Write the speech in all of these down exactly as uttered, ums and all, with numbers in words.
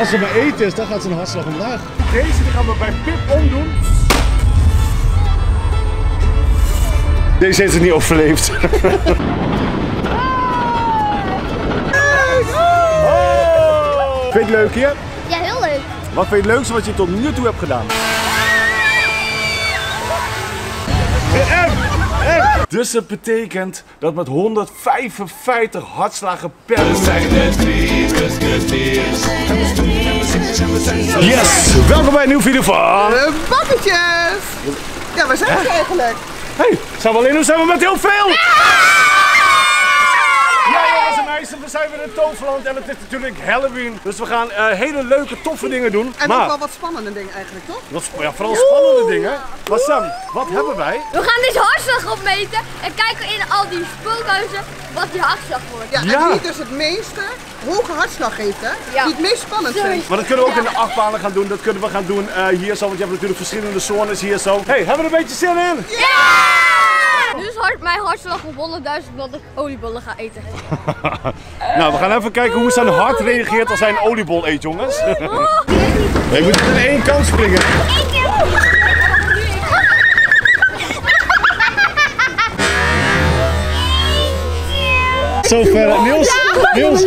Als ze maar eten is, dan gaat ze een hartslag omlaag. Deze die gaan we bij Pip omdoen. Deze heeft het niet overleefd. Vind je het leuk hier? Ja, heel leuk. Wat vind je het leukste wat je tot nu toe hebt gedaan? Dus dat betekent dat met honderdvijfenvijftig hartslagen per minuut. Yes! Welkom bij een nieuwe video van De Bakkertjes! Ja, waar zijn we eh? eigenlijk? Hé, hey, zijn we alleen of zijn we met heel veel? Ja, jongens en meisjes, we zijn weer in Toverland en het is natuurlijk Halloween. Dus we gaan uh, hele leuke, toffe dingen doen. En maar... ook wel wat spannende dingen eigenlijk, toch? Wat, ja, vooral Oeh. spannende dingen. Maar Sam, wat Oeh. hebben wij? We gaan dus hartslag opmeten en kijken in al die spookhuizen wat die hartslag wordt. Ja, en ja. wie dus het meeste hoge hartslag heeft, hè? Ja. Die het meest spannend zijn. Maar dat kunnen we ook ja. in de achtbanen gaan doen, dat kunnen we gaan doen uh, hier zo. Want je hebt natuurlijk verschillende zones hier zo. Hé, hey, hebben we er een beetje zin in? Ja! Yeah! Nu is hard, mijn hartslag op honderdduizend omdat ik oliebollen ga eten. Nou, we gaan even kijken hoe zijn hart reageert als hij een oliebol eet, jongens. Je moet in één kant springen. Zo ver, Niels. Niels.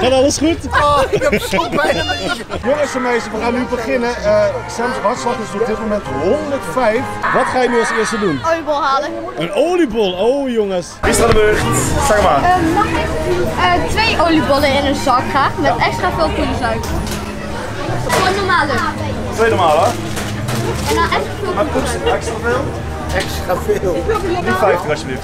Gaat alles goed? Oh, ik heb zo bijna niet. Jongens en meisjes, we gaan nu beginnen. Uh, Sam's hartslag is op dit moment honderdvijf. Wat ga je nu als eerste doen? Een oliebol halen. Een oliebol? Oh jongens. Wie is er aan de beurt? Zeg maar. Uh, mag ik uh, twee oliebollen in een zak graag met ja. extra veel poedersuiker? Gewoon normale. Twee normale? En dan extra veel poedersuiker. Extra veel? Extra veel. Nu vijftig alsjeblieft.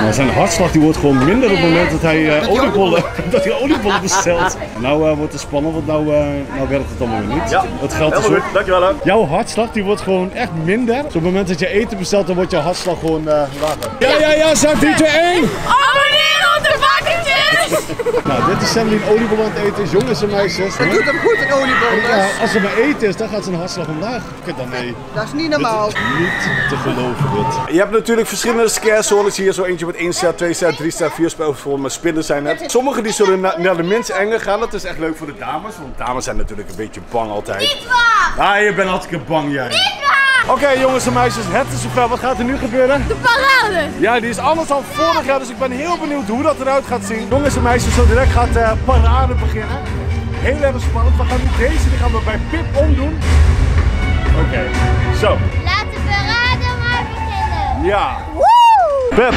Nou, zijn hartslag die wordt gewoon minder op het moment dat hij uh, oliebollen, dat hij oliebollen bestelt. Nou uh, wordt het spannend, want nou, uh, nou werkt het allemaal weer niet. Ja, het geld is goed. Dankjewel, hè. Jouw hartslag die wordt gewoon echt minder. Dus op het moment dat je eten bestelt, dan wordt je hartslag gewoon uh, lager. Ja, ja, ja, zeg drie, twee, één! Abonneer op De Bakkertjes! Nou, dit is Sem die een oliebol aan het eten is, jongens en meisjes. Het doet hem goed, een oliebol. Ja, als ze maar eten is, dan gaat zijn hartslag omlaag. Kijk dan mee. Dat is niet normaal. Dit is niet te geloven, dit. Je hebt natuurlijk verschillende scare zones hier. Zo eentje met één ster, twee ster, drie ster, vier spel voor met spinnen zijn het. Sommigen die zullen na, naar de minst enge gaan. Dat is echt leuk voor de dames, want dames zijn natuurlijk een beetje bang altijd. Niet waar! Ah, je bent altijd bang jij. Niet waar! Oké, okay, jongens en meisjes, het is zover. Wat gaat er nu gebeuren? De parade! Ja, die is anders dan vorig jaar, dus ik ben heel benieuwd hoe dat eruit gaat zien. Jongens en meisjes, zo direct gaat de uh, parade beginnen. Heel erg spannend. We gaan nu deze, die gaan we bij Pip omdoen. Oké, okay. zo. Laat de parade maar beginnen. Ja. Pip,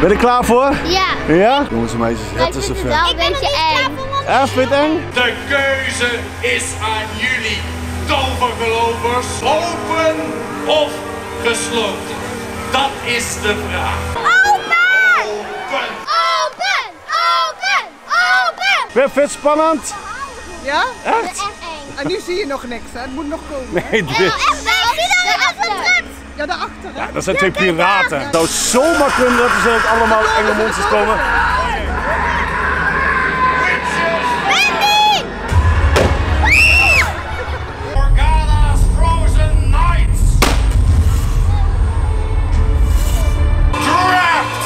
ben je er klaar voor? Ja. Ja? Jongens en meisjes, het is zover. Ik ben er niet klaar voor. Ja, vind je het eng? De keuze is aan jullie, tovergelovers. Open of gesloten? Dat is de vraag. Open! Open! Open! Open! Open! Pip, vind je het spannend? Ja? Echt? En nu zie je nog niks, hè? Het moet nog komen. Nee, dit. Echt, ik zie dat er wat getrapt. Ja, daarachter. Ja, dat zijn ja, twee piraten. Het zou zomaar kunnen dat er zo allemaal enge monsters komen. Morgana's Frozen Nights. Trapped.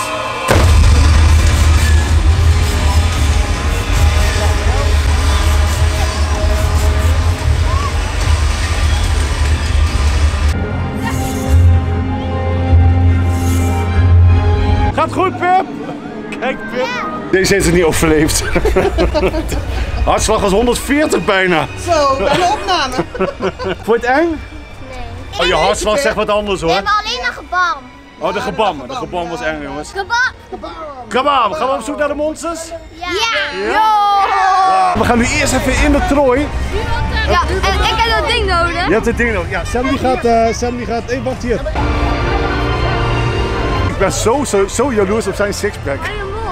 Gaat goed, Pip! Kijk, Pip! Deze heeft het niet overleefd. Hartslag was honderdveertig bijna. Zo, bij de opname. Vond je het eng? Nee. Oh, je hartslag zegt wat anders hoor. We hebben alleen een gebam. Oh, de gebam. De gebam was eng, jongens. Gebam. Gebam. Gebam. Gaan we op zoek naar de monsters? Ja. Ja. Ja. We gaan nu eerst even in de Troy. Ja, en ik heb dat ding nodig. Je hebt dat ding nodig. Ja, Sam die gaat... Uh, Sam die gaat... Hey, wacht hier. Ik ben zo, zo, zo jaloers op zijn sixpack.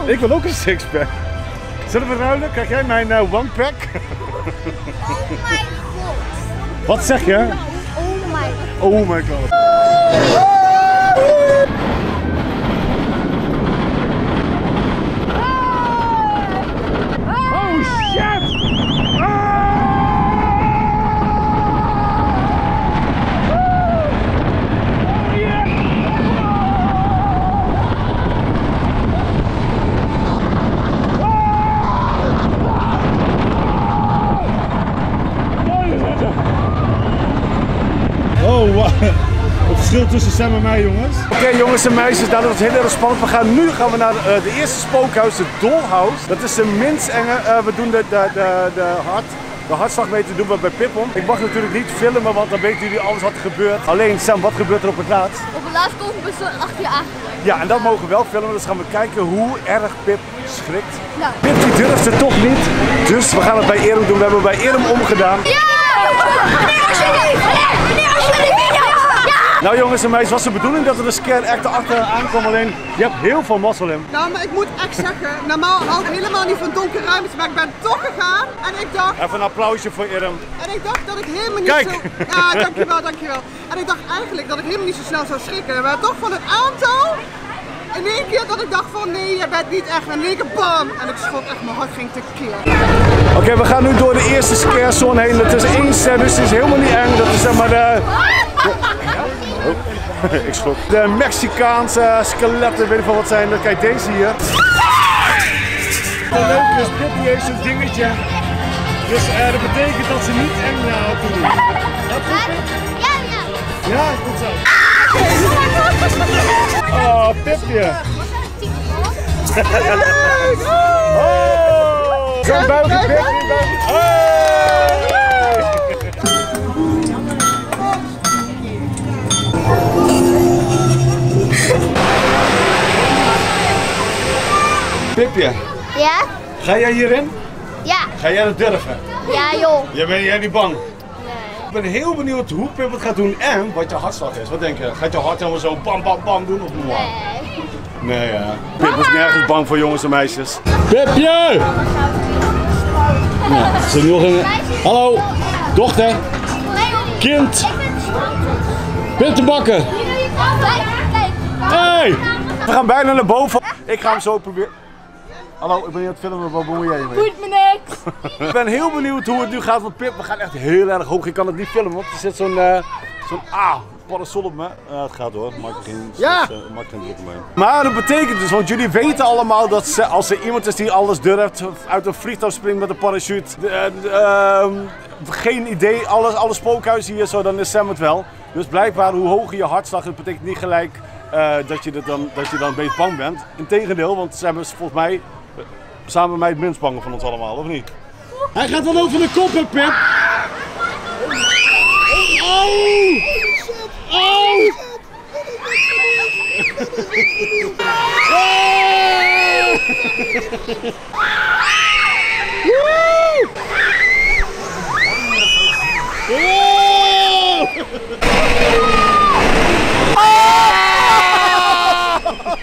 Ik wil ook een sixpack. Zullen we ruilen? Krijg jij mijn uh, one-pack? Oh my god. Wat zeg je? Oh my god. Oh my god. Oh shit! Oh, tussen Sem en mij, jongens. Oké okay, jongens en meisjes, dat was heel erg spannend. We gaan, nu gaan we naar uh, de eerste spookhuis, de Dollhouse. Dat is de minst enge. Uh, we doen de, de, de, de hart. De hartslagmeter doen we bij Pip om. Ik mag natuurlijk niet filmen, want dan weten jullie alles wat er gebeurt. Alleen Sem, wat gebeurt er op het laatst? Op het laatst komt we zo achter je aangelegd. Ja, en dat mogen we wel filmen, dus gaan we kijken hoe erg Pip schrikt. Ja. Pip die durft het toch niet, dus we gaan het bij Irm doen. We hebben bij Irm omgedaan. Ja! Meneer, alsjeblieft! Meneer, alsjeblieft! Ja! Nou jongens en meisjes, was de bedoeling dat er de scare echt erachter aankwam, alleen je hebt heel veel mazzel in. Nou, maar ik moet echt zeggen, normaal hou ik helemaal niet van donkere ruimtes, maar ik ben toch gegaan en ik dacht... Even een applausje voor Irm. En ik dacht dat ik helemaal niet Kijk. zo... Ja, dankjewel, dankjewel. En ik dacht eigenlijk dat ik helemaal niet zo snel zou schrikken, maar toch van het aantal... In één keer dat ik dacht van nee, je bent niet echt, en in één keer bam! En ik schrok echt, mijn hart ging tekeer. Oké, okay, we gaan nu door de eerste scare zone heen. Het is één ster, dus het is helemaal niet eng. Dat is zeg maar de... Oh, ik schrok. De Mexicaanse skeletten, weet ik wel wat zijn. Kijk, deze hier. Wat leuk is, Pip heeft zo'n dingetje. Dus uh, dat betekent dat ze niet eng na uh, te doen. Dat goed, Pip? Ja, ja. Ja, goed zo. Oh, Pipje! Oh! Zo'n buikje, Pip! Pipje! Ja? Ga jij hierin? Ja! Ga jij dat durven? Ja, joh! Ja, ben jij niet bang? Ik ben heel benieuwd hoe Pip het gaat doen en wat je hartslag is. Wat denk je? Gaat je hart helemaal zo bam bam bam doen of hoe? Nee. Nee, ja. Pip was nergens bang voor jongens en meisjes. Pipje! Nou, ze nu nog in... Hallo, dochter. Kind. Pip te bakken. Hey! We gaan bijna naar boven. Ik ga hem zo proberen. Hallo, ik ben hier aan het filmen, wat bemoei jij je mee? Goed, meneer. Ik ben heel benieuwd hoe het nu gaat met Pip. We gaan echt heel erg hoog. Ik kan het niet filmen, want er zit zo'n uh, zo'n ah, parasol op me. Uh, het gaat hoor, maak geen, ja. dus, uh, maak geen druk mee. Maar dat betekent dus, want jullie weten allemaal dat ze, als er iemand is die alles durft, uit een vliegtuig springt met een parachute, uh, uh, geen idee, alles, alle spookhuizen hier zo, dan is Sem het wel. Dus blijkbaar, hoe hoger je hartslag, dat betekent niet gelijk uh, dat, je dan, dat je dan een beetje bang bent. Integendeel, want Sem is volgens mij... Samen met mij het minst bang van ons allemaal, of niet? Hij gaat wel over de koppen, Pip! Auw! Auw!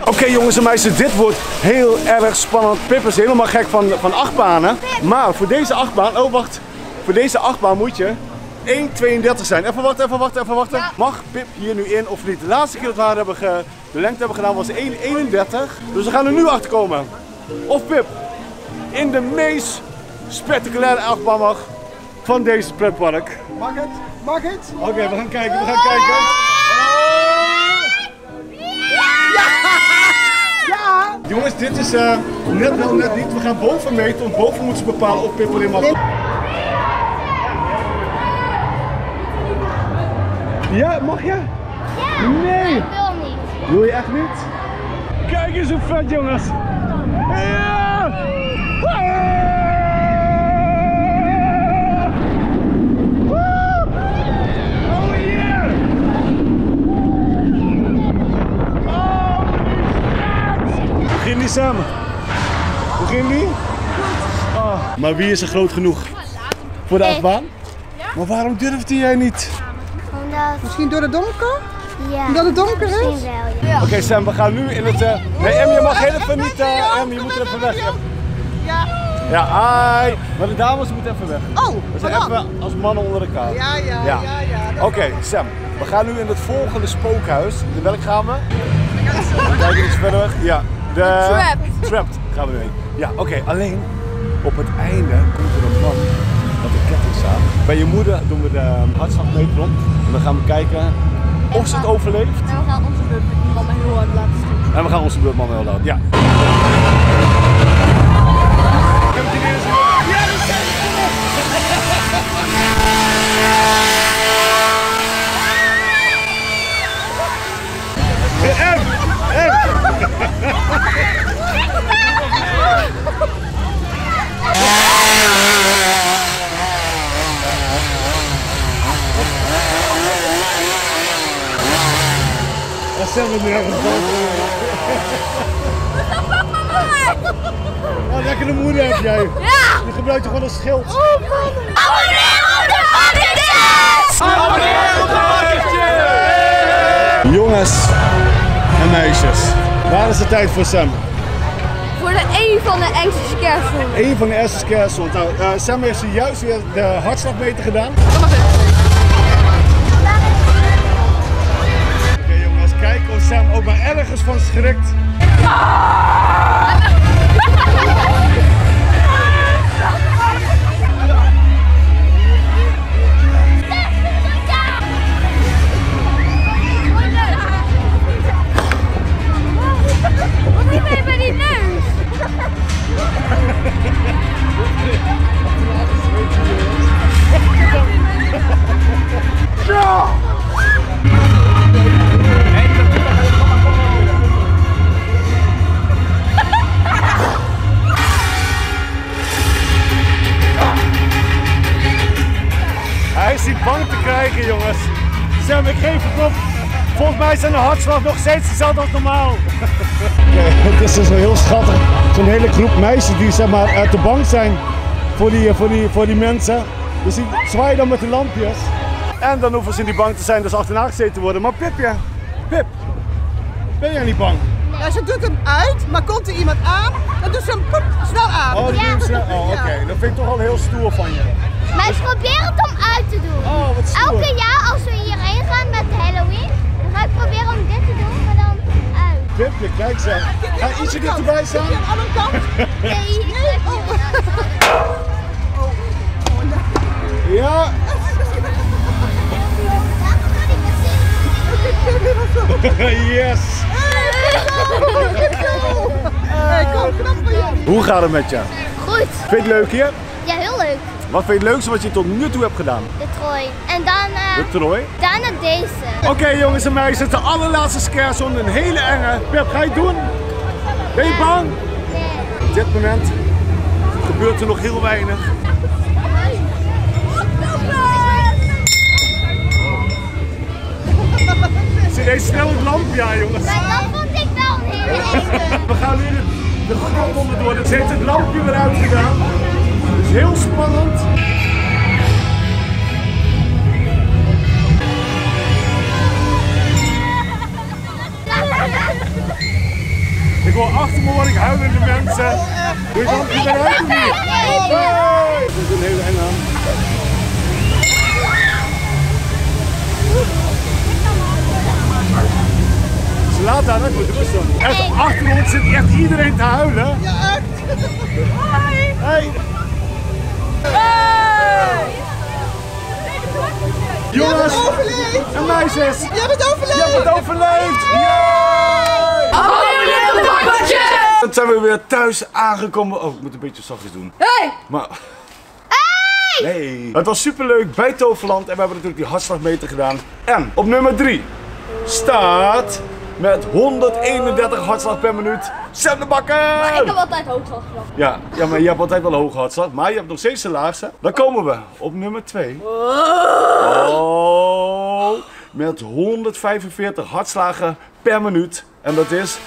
Oké okay, jongens en meisjes, dit wordt heel erg spannend. Pip is helemaal gek van, van achtbanen. Maar voor deze achtbaan, oh wacht, voor deze achtbaan moet je één komma tweeëndertig zijn. Even wachten, even wachten, even wachten. Ja. Mag Pip hier nu in of niet? De laatste keer dat we haar hebben ge, de lengte hebben gedaan was één komma eenendertig. Dus we gaan er nu achter komen. Of Pip in de meest spectaculaire achtbaan mag van deze pretpark. Mag het? Mag het? Oké, okay, we gaan kijken, we gaan kijken. Jongens, dit is uh, net wel, net niet. We gaan boven meten, want boven moeten ze bepalen of Pip erin mag. Ja, mag je? Ja, nee. Ik wil niet. Wil je echt niet? Kijk eens hoe vet, jongens. Ja. Hoe ging die, Sem? Hoe ging die? Oh. Maar wie is er groot genoeg? Voor de achtbaan? Ja? Maar waarom durfde jij niet? Omdat... Misschien door het donker? Ja. Omdat het donker is? Misschien wel, ja. Oké okay, Sem, we gaan nu in het... Uh... Nee, Em, je mag heel even niet... Uh, Em, je moet er even weg. Ja. Ja, hi. Maar de dames moeten even weg. Oh, we zijn even als mannen onder elkaar. Ja, ja, ja, ja. ja Oké, okay, Sem. We gaan nu in het volgende spookhuis. In welk gaan we? Kijk eens verder weg. Ja. De Trapped. Trapped gaan we nu heen. Ja, oké. Okay. Alleen op het einde komt er een man met een kettingzaag. Bij je moeder doen we de hartslagmeter op. En dan gaan we kijken of ze het overleeft. En we gaan onze beurtman heel hard laten schieten. En we gaan onze beurtman heel hard. Ja. helemaal nergens op. Wat lekker de moeder heb jij. Ja. Je gebruikt toch wel een schild. Oh man. Abonneer op de Bakkertjes! Abonneer op de Bakkertjes! Jongens en meisjes, waar is de tijd voor Sem? Voor de één van de engste kerstels. Eén van de engste kerstels. Nou, uh, Sem heeft juist weer de hartslagmeter gedaan. Sem ook maar ergens van schrikt. Wat doe je bij die neus? Ja! Hij zit bang te krijgen, jongens. Sem, ik geef het op. Volgens mij zijn de hartslag nog steeds hetzelfde als normaal. Okay, het is dus heel schattig. Zo'n hele groep meisjes die zeg maar, te bang zijn voor die, voor, die, voor die mensen. Dus die zwaaien dan met de lampjes. En dan hoeven ze in die bang te zijn, dus achterna gezeten te worden. Maar Pipje, Pip, ben jij niet bang? Ja, ze doet hem uit, maar komt er iemand aan, dan doet ze hem poep, snel aan. Oh, ja. Ze... oh oké. Okay. Dat vind ik toch al heel stoer van je. Maar ze proberen het om uit te doen. Oh, wat stoer. Elke jaar als we hierheen gaan met Halloween, dan ga ik proberen om dit te doen, maar dan uit. Pipje, kijk ze. Ga je ietsje dichterbij staan? Aan de andere kant? Nee. Oh. Oh. Ja. Yes. Hoe gaat het met je? Goed. Vind je het leuk hier? Ja, heel leuk. Wat vind je het leukste wat je tot nu toe hebt gedaan? De Troy. En daarna... De Troy? Daarna deze. Oké okay, jongens en meisjes, de allerlaatste scarzone, een hele enge. Pep, ga je het doen? Ben je bang? Nee. Op dit moment gebeurt er nog heel weinig. Ze deed snel het lampje aan, jongens. Maar dat vond ik wel heel erg. We gaan nu de, de grot onderdoor. Ze heeft het lampje weer uitgedaan. Het is heel spannend. Ik hoor achter me hoor ik huilende mensen. Doe je het lampje weer uit of niet? Hey! Dit is een hele enge aan. Ze laat daar net met rust dan. Echt achter ons zit echt iedereen te huilen. Ja, echt. Hoi. Hey. Hey. Jongens en meisjes. Je hebt het overleefd. Je hebt het overleefd. Yay. Abonneer op de Bakkertjes. Dan zijn we weer thuis aangekomen. Oh, ik moet een beetje zachtjes doen. Hey. Maar... Nee. Het was super leuk bij Toverland en we hebben natuurlijk die hartslagmeter gedaan. En op nummer drie staat met honderdeenendertig hartslag per minuut Sem de Bakker! Maar ik heb altijd hoog hartslag. Ja, ja, maar je hebt altijd wel een hoge hartslag, maar je hebt nog steeds de laagste. Dan komen we op nummer twee. Oh, met honderdvijfenveertig hartslagen per minuut. En dat is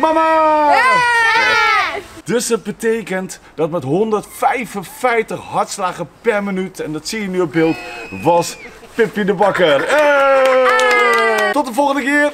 mama! Hey! Dus dat betekent dat met honderdvijfenvijftig hartslagen per minuut, en dat zie je nu op beeld, was Pipje de Bakker. Hey! Tot de volgende keer!